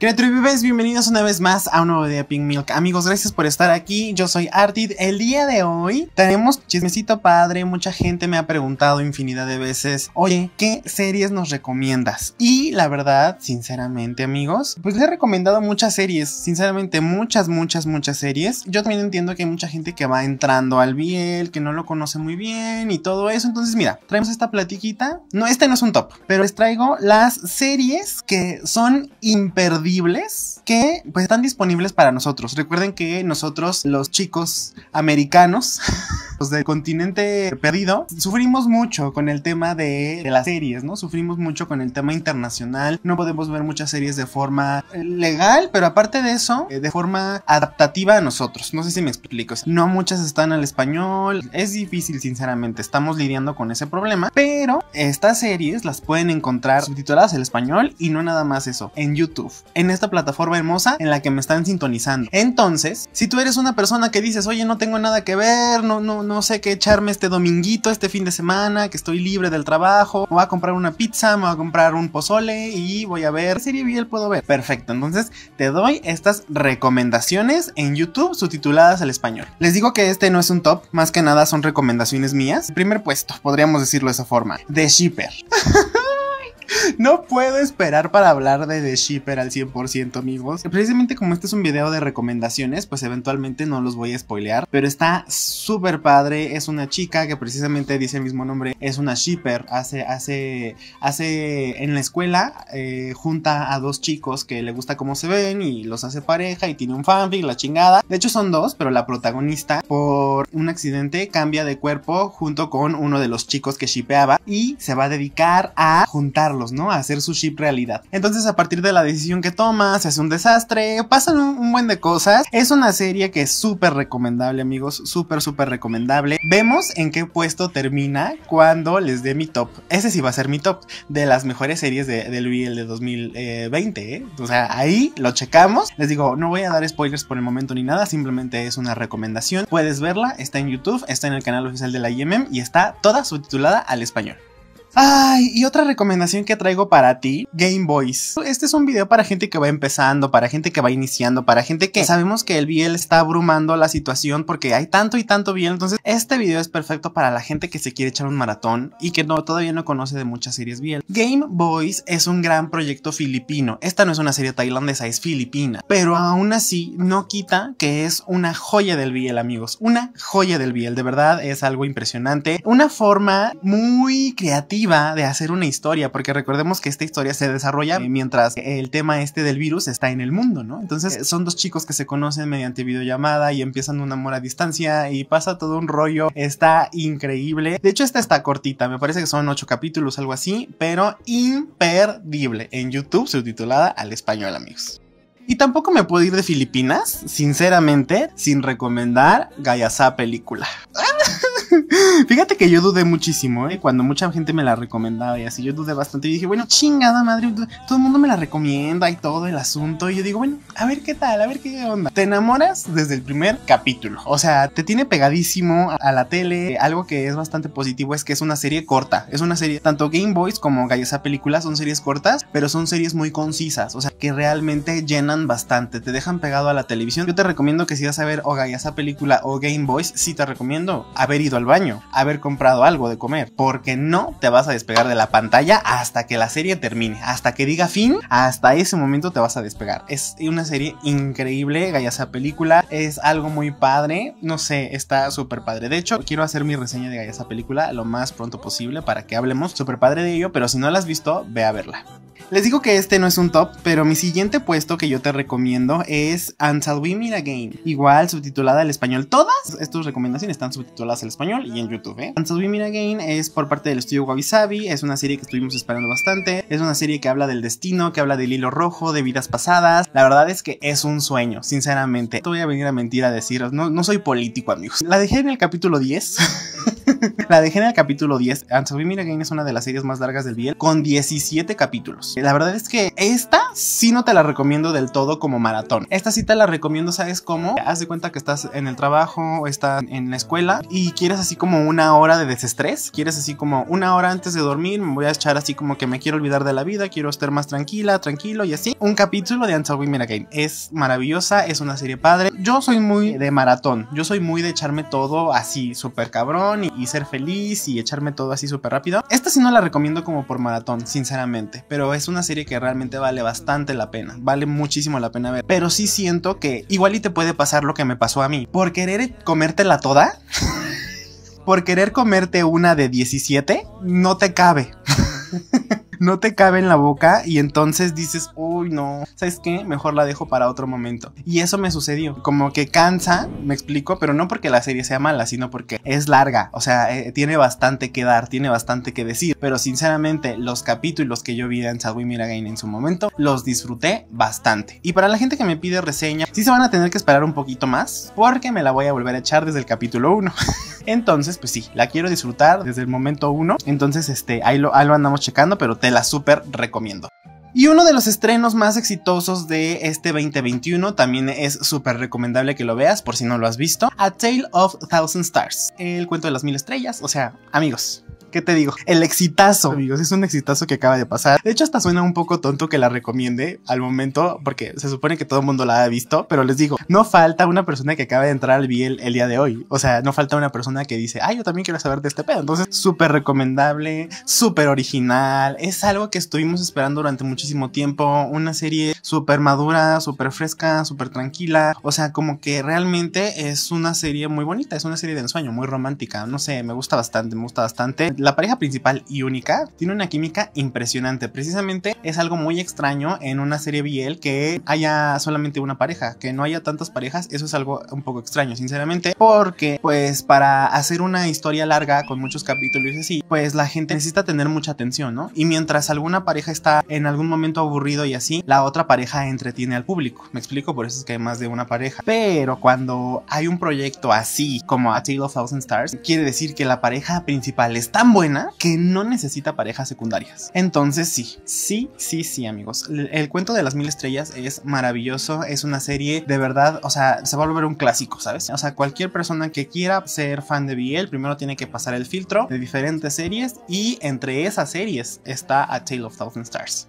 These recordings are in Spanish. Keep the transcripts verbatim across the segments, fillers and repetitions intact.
Criaturivives, bienvenidos una vez más a un nuevo día de Pink Milk. Amigos, gracias por estar aquí, yo soy Arthit. El día de hoy tenemos chismecito padre, mucha gente me ha preguntado infinidad de veces, oye, ¿qué series nos recomiendas? Y la verdad, sinceramente amigos, pues les he recomendado muchas series, sinceramente muchas, muchas, muchas series. Yo también entiendo que hay mucha gente que va entrando al biel, que no lo conoce muy bien y todo eso, entonces mira, traemos esta platiquita, no, este no es un top, pero les traigo las series que son imperdibles, que pues están disponibles para nosotros. Recuerden que nosotros, los chicos americanos, los del continente perdido, sufrimos mucho con el tema de, de las series, ¿no? Sufrimos mucho con el tema internacional. No podemos ver muchas series de forma legal, pero aparte de eso, de forma adaptativa a nosotros. No sé si me explico. No muchas están al español. Es difícil, sinceramente. Estamos lidiando con ese problema. Pero estas series las pueden encontrar subtituladas al español y no nada más eso, en YouTube, en esta plataforma hermosa en la que me están sintonizando. Entonces, si tú eres una persona que dices, oye, no tengo nada que ver, no, no, no sé qué echarme este dominguito, este fin de semana, que estoy libre del trabajo, me voy a comprar una pizza, me voy a comprar un pozole y voy a ver qué serie bien puedo ver. Perfecto, entonces te doy estas recomendaciones en YouTube subtituladas al español. Les digo que este no es un top, más que nada son recomendaciones mías. Primer puesto, podríamos decirlo de esa forma, The Shipper. No puedo esperar para hablar de The Shipper al cien por ciento, amigos. Precisamente como este es un video de recomendaciones, pues eventualmente no los voy a spoilear, pero está súper padre. Es una chica que precisamente dice el mismo nombre, es una shipper. Hace, hace, hace en la escuela, eh, junta a dos chicos que le gusta cómo se ven y los hace pareja y tiene un fanfic, la chingada. De hecho son dos, pero la protagonista por un accidente cambia de cuerpo junto con uno de los chicos que shippeaba y se va a dedicar a juntarlos, ¿no? A hacer su ship realidad. Entonces, a partir de la decisión que tomas, se hace un desastre, pasan un, un buen de cosas. Es una serie que es súper recomendable, amigos, súper, súper recomendable. Vemos en qué puesto termina cuando les dé mi top. Ese sí va a ser mi top de las mejores series de, del B L de dos mil veinte, ¿eh? O sea, ahí lo checamos. Les digo, no voy a dar spoilers por el momento ni nada, simplemente es una recomendación. Puedes verla, está en YouTube, está en el canal oficial de la I M M y está toda subtitulada al español. Ay, y otra recomendación que traigo para ti, Game Boys. Este es un video para gente que va empezando, para gente que va iniciando, para gente que sabemos que el B L está abrumando la situación porque hay tanto y tanto B L. Entonces este video es perfecto para la gente que se quiere echar un maratón y que no, todavía no conoce de muchas series B L. Game Boys es un gran proyecto filipino. Esta no es una serie tailandesa, es filipina, pero aún así no quita que es una joya del B L, amigos. Una joya del B L, de verdad es algo impresionante. Una forma muy creativa de hacer una historia, porque recordemos que esta historia se desarrolla mientras el tema este del virus está en el mundo, ¿no? Entonces son dos chicos que se conocen mediante videollamada y empiezan un amor a distancia y pasa todo un rollo, está increíble. De hecho esta está cortita, me parece que son ocho capítulos, algo así, pero imperdible, en YouTube subtitulada al español, amigos. Y tampoco me puedo ir de Filipinas, sinceramente, sin recomendar Gaya Sa Pelikula. Fíjate que yo dudé muchísimo, ¿eh? Cuando mucha gente me la recomendaba y así, yo dudé bastante y dije, bueno, chingada madre, todo el mundo me la recomienda y todo el asunto. Y yo digo, bueno, a ver qué tal, a ver qué onda. Te enamoras desde el primer capítulo. O sea, te tiene pegadísimo a la tele. Algo que es bastante positivo es que es una serie corta. Es una serie, tanto Game Boys como Gaya Sa Pelikula son series cortas, pero son series muy concisas. O sea, que realmente llenan bastante, te dejan pegado a la televisión. Yo te recomiendo que si vas a ver o Gaya Sa Pelikula o Game Boys, sí te recomiendo haber ido al baño, haber comprado algo de comer, porque no te vas a despegar de la pantalla hasta que la serie termine, hasta que diga fin, hasta ese momento te vas a despegar. Es una serie increíble, Gaya Sa Pelikula, es algo muy padre, no sé, está súper padre. De hecho, quiero hacer mi reseña de Gaya Sa Pelikula lo más pronto posible para que hablemos súper padre de ello, pero si no la has visto, ve a verla. Les digo que este no es un top, pero mi siguiente puesto que yo te recomiendo es Until We Meet Again, igual subtitulada al español. Todas estas recomendaciones están subtituladas al español y en YouTube, ¿eh? Until We Meet Again es por parte del estudio Wabisabi, es una serie que estuvimos esperando bastante, es una serie que habla del destino, que habla del hilo rojo, de vidas pasadas. La verdad es que es un sueño, sinceramente. Te voy a venir a mentir a deciros, no, no soy político, amigos. La dejé en el capítulo diez. La dejé en el capítulo diez. Until We Meet Again es una de las series más largas del B L, con diecisiete capítulos. La verdad es que esta sí no te la recomiendo del todo como maratón. Esta sí te la recomiendo, ¿sabes cómo? Haz de cuenta que estás en el trabajo o estás en la escuela y quieres así como una hora de desestrés. Quieres así como una hora antes de dormir, me voy a echar así como que me quiero olvidar de la vida, quiero estar más tranquila, tranquilo y así. Un capítulo de Until We Meet Again. Es maravillosa, es una serie padre. Yo soy muy de maratón. Yo soy muy de echarme todo así súper cabrón y, y ser feliz y echarme todo así súper rápido. Esta sí no la recomiendo como por maratón, sinceramente, pero es una serie que realmente vale bastante la pena, vale muchísimo la pena ver. Pero sí siento que igual y te puede pasar lo que me pasó a mí, por querer comértela toda, por querer comerte una de diecisiete, no te cabe. No te cabe en la boca y entonces dices, uy no, ¿sabes qué? Mejor la dejo para otro momento. Y eso me sucedió, como que cansa, me explico, pero no porque la serie sea mala, sino porque es larga, o sea, eh, tiene bastante que dar, tiene bastante que decir, pero sinceramente los capítulos que yo vi en Until We Meet Again en su momento, los disfruté bastante. Y para la gente que me pide reseña, sí se van a tener que esperar un poquito más, porque me la voy a volver a echar desde el capítulo uno. Entonces, pues sí, la quiero disfrutar desde el momento uno, entonces este, ahí lo, ahí lo andamos checando, pero te la súper recomiendo. Y uno de los estrenos más exitosos de este veinte veintiuno, también es súper recomendable que lo veas por si no lo has visto, A Tale of Thousand Stars, el cuento de las mil estrellas, o sea, amigos, ¿qué te digo? El exitazo, amigos, es un exitazo que acaba de pasar. De hecho, hasta suena un poco tonto que la recomiende al momento, porque se supone que todo el mundo la ha visto, pero les digo, no falta una persona que acaba de entrar al B L el día de hoy. O sea, no falta una persona que dice, ay, yo también quiero saber de este pedo. Entonces, súper recomendable, súper original. Es algo que estuvimos esperando durante muchísimo tiempo. Una serie súper madura, súper fresca, súper tranquila. O sea, como que realmente es una serie muy bonita, es una serie de ensueño, muy romántica. No sé, me gusta bastante, me gusta bastante. La pareja principal y única tiene una química impresionante. Precisamente es algo muy extraño en una serie B L que haya solamente una pareja, que no haya tantas parejas. Eso es algo un poco extraño, sinceramente, porque pues para hacer una historia larga con muchos capítulos y así, pues la gente necesita tener mucha atención, ¿no? Y mientras alguna pareja está en algún momento aburrido y así, la otra pareja entretiene al público. Me explico, por eso es que hay más de una pareja. Pero cuando hay un proyecto así como A Tale of Thousand Stars, quiere decir que la pareja principal es tan buena que no necesita parejas secundarias. Entonces sí, sí, sí, sí, amigos, el, el cuento de las mil estrellas es maravilloso, es una serie de verdad, o sea, se va a volver un clásico, ¿sabes? O sea, cualquier persona que quiera ser fan de B L, primero tiene que pasar el filtro de diferentes series y entre esas series está A Tale of Thousand Stars.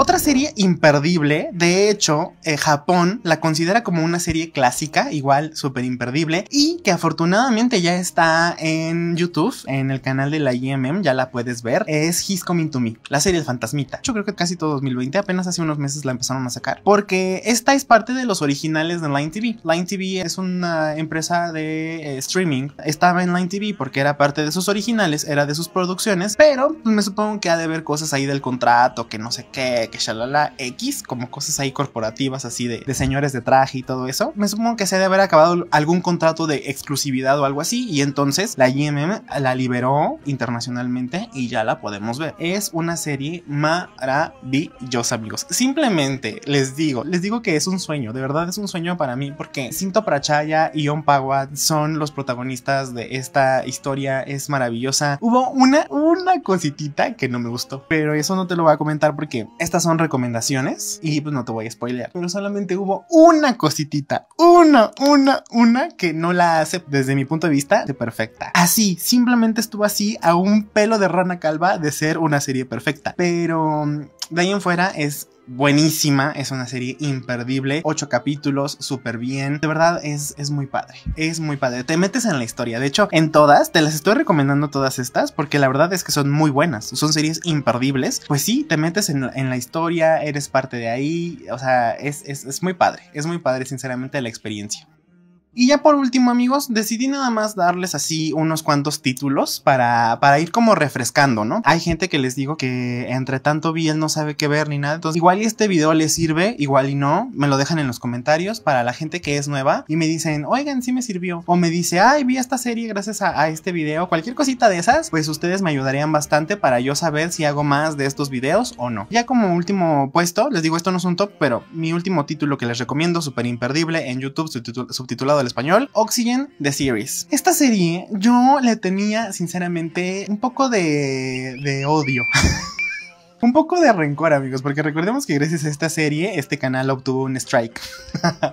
Otra serie imperdible, de hecho, eh, Japón la considera como una serie clásica, igual súper imperdible, y que afortunadamente ya está en YouTube, en el canal de la I M M, ya la puedes ver, es His Coming to Me, la serie del fantasmita. Yo creo que casi todo dos mil veinte, apenas hace unos meses la empezaron a sacar, porque esta es parte de los originales de Line T V. Line T V es una empresa de eh, streaming, estaba en Line T V porque era parte de sus originales, era de sus producciones, pero pues, me supongo que ha de haber cosas ahí del contrato, que no sé qué, que shalala X, como cosas ahí corporativas así de, de señores de traje y todo eso. Me supongo que se debe haber acabado algún contrato de exclusividad o algo así, y entonces la I M M la liberó internacionalmente y ya la podemos ver. Es una serie maravillosa, amigos. Simplemente les digo, les digo que es un sueño, de verdad es un sueño para mí, porque Shinto Prachaya y Onpawa son los protagonistas de esta historia, es maravillosa. Hubo una, una cositita que no me gustó, pero eso no te lo voy a comentar porque esta son recomendaciones y pues no te voy a spoilear, pero solamente hubo una cositita, una, una, una que no la hace desde mi punto de vista de perfecta. Así, simplemente estuvo así a un pelo de rana calva de ser una serie perfecta, pero de ahí en fuera es buenísima, es una serie imperdible, ocho capítulos, súper bien, de verdad es, es muy padre, es muy padre, te metes en la historia, de hecho en todas, te las estoy recomendando todas estas porque la verdad es que son muy buenas, son series imperdibles, pues sí, te metes en, en la historia, eres parte de ahí, o sea, es, es, es muy padre, es muy padre sinceramente la experiencia. Y ya por último, amigos, decidí nada más darles así unos cuantos títulos para, para ir como refrescando, ¿no? Hay gente que les digo que entre tanto B L no sabe qué ver ni nada, entonces igual y este video les sirve, igual y no, me lo dejan en los comentarios para la gente que es nueva y me dicen, oigan, sí me sirvió, o me dice, ay, vi esta serie gracias a, a este video, cualquier cosita de esas, pues ustedes me ayudarían bastante para yo saber si hago más de estos videos o no. Ya como último puesto, les digo, esto no es un top, pero mi último título que les recomiendo, súper imperdible, en YouTube subtitulado español, Oxygen the series. Esta serie yo le tenía sinceramente un poco de, de odio. Un poco de rencor, amigos, porque recordemos que gracias a esta serie, este canal obtuvo un strike.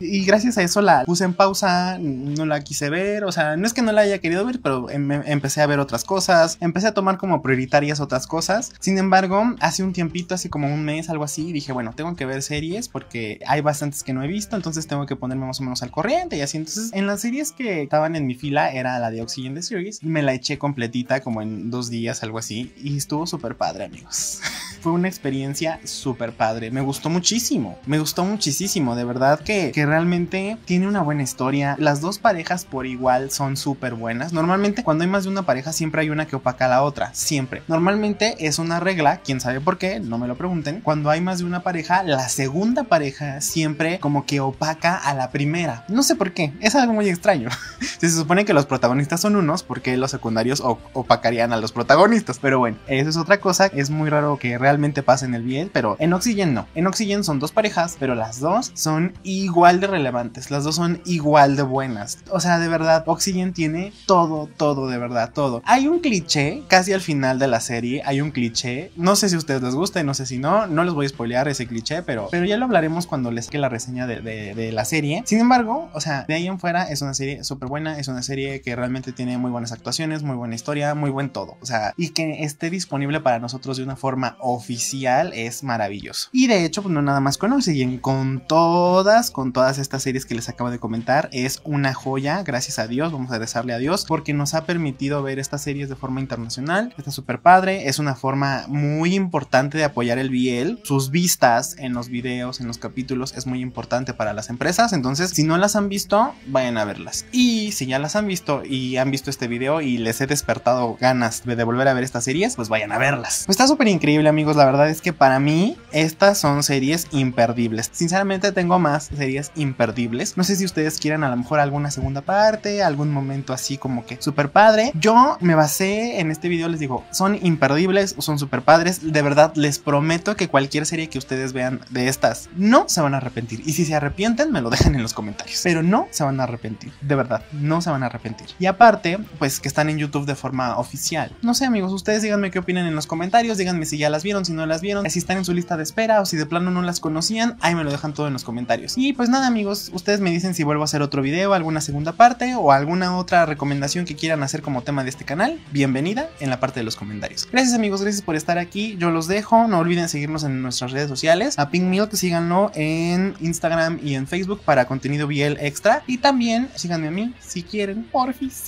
Y gracias a eso la puse en pausa, no la quise ver, o sea, no es que no la haya querido ver, pero em empecé a ver otras cosas, empecé a tomar como prioritarias otras cosas. Sin embargo, hace un tiempito, hace como un mes, algo así, dije, bueno, tengo que ver series porque hay bastantes que no he visto, entonces tengo que ponerme más o menos al corriente y así. Entonces, en las series que estaban en mi fila era la de Oxygen the Series, y me la eché completita como en dos días, algo así, y estuvo súper padre, amigos. Fue una experiencia súper padre, me gustó muchísimo, me gustó muchísimo, de verdad que, que realmente tiene una buena historia, las dos parejas por igual son súper buenas. Normalmente cuando hay más de una pareja siempre hay una que opaca a la otra, siempre, normalmente es una regla, quién sabe por qué, no me lo pregunten, cuando hay más de una pareja, la segunda pareja siempre como que opaca a la primera, no sé por qué, es algo muy extraño. Se supone que los protagonistas son unos, porque los secundarios opacarían a los protagonistas, pero bueno, eso es otra cosa, es muy raro que realmente realmente pasa en el bien, pero en Oxygen no. En Oxygen son dos parejas, pero las dos son igual de relevantes, las dos son igual de buenas. O sea, de verdad, Oxygen tiene todo, todo, de verdad, todo. Hay un cliché, casi al final de la serie, hay un cliché, no sé si a ustedes les gusta, no sé si no, no les voy a spoilear ese cliché, pero, pero ya lo hablaremos cuando les saque la reseña de, de, de la serie. Sin embargo, o sea, de ahí en fuera es una serie súper buena, es una serie que realmente tiene muy buenas actuaciones, muy buena historia, muy buen todo, o sea, y que esté disponible para nosotros de una forma oficial oficial es maravilloso. Y de hecho, pues no nada más con Oxygen, con todas, con todas estas series que les acabo de comentar, es una joya, gracias a Dios, vamos a rezarle a Dios, porque nos ha permitido ver estas series de forma internacional, está súper padre, es una forma muy importante de apoyar el B L, sus vistas en los videos, en los capítulos, es muy importante para las empresas, entonces, si no las han visto, vayan a verlas. Y si ya las han visto y han visto este video y les he despertado ganas de volver a ver estas series, pues vayan a verlas. Pues está súper increíble, amigos. La verdad es que para mí estas son series imperdibles. Sinceramente tengo más series imperdibles. No sé si ustedes quieran a lo mejor alguna segunda parte, algún momento así como que súper padre. Yo me basé en este video, les digo, son imperdibles, son súper padres. De verdad les prometo que cualquier serie que ustedes vean de estas no se van a arrepentir. Y si se arrepienten me lo dejan en los comentarios. Pero no se van a arrepentir, de verdad, no se van a arrepentir. Y aparte, pues que están en YouTube de forma oficial. No sé, amigos, ustedes díganme qué opinan en los comentarios, díganme si ya las vi, si no las vieron, si están en su lista de espera o si de plano no las conocían, ahí me lo dejan todo en los comentarios. Y pues nada, amigos, ustedes me dicen si vuelvo a hacer otro video, alguna segunda parte o alguna otra recomendación que quieran hacer como tema de este canal, bienvenida en la parte de los comentarios. Gracias, amigos, gracias por estar aquí, yo los dejo, no olviden seguirnos en nuestras redes sociales, a Pink Milk síganlo en Instagram y en Facebook para contenido B L extra, y también síganme a mí, si quieren, porfis,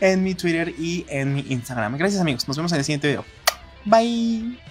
en mi Twitter y en mi Instagram. Gracias, amigos, nos vemos en el siguiente video. Bye.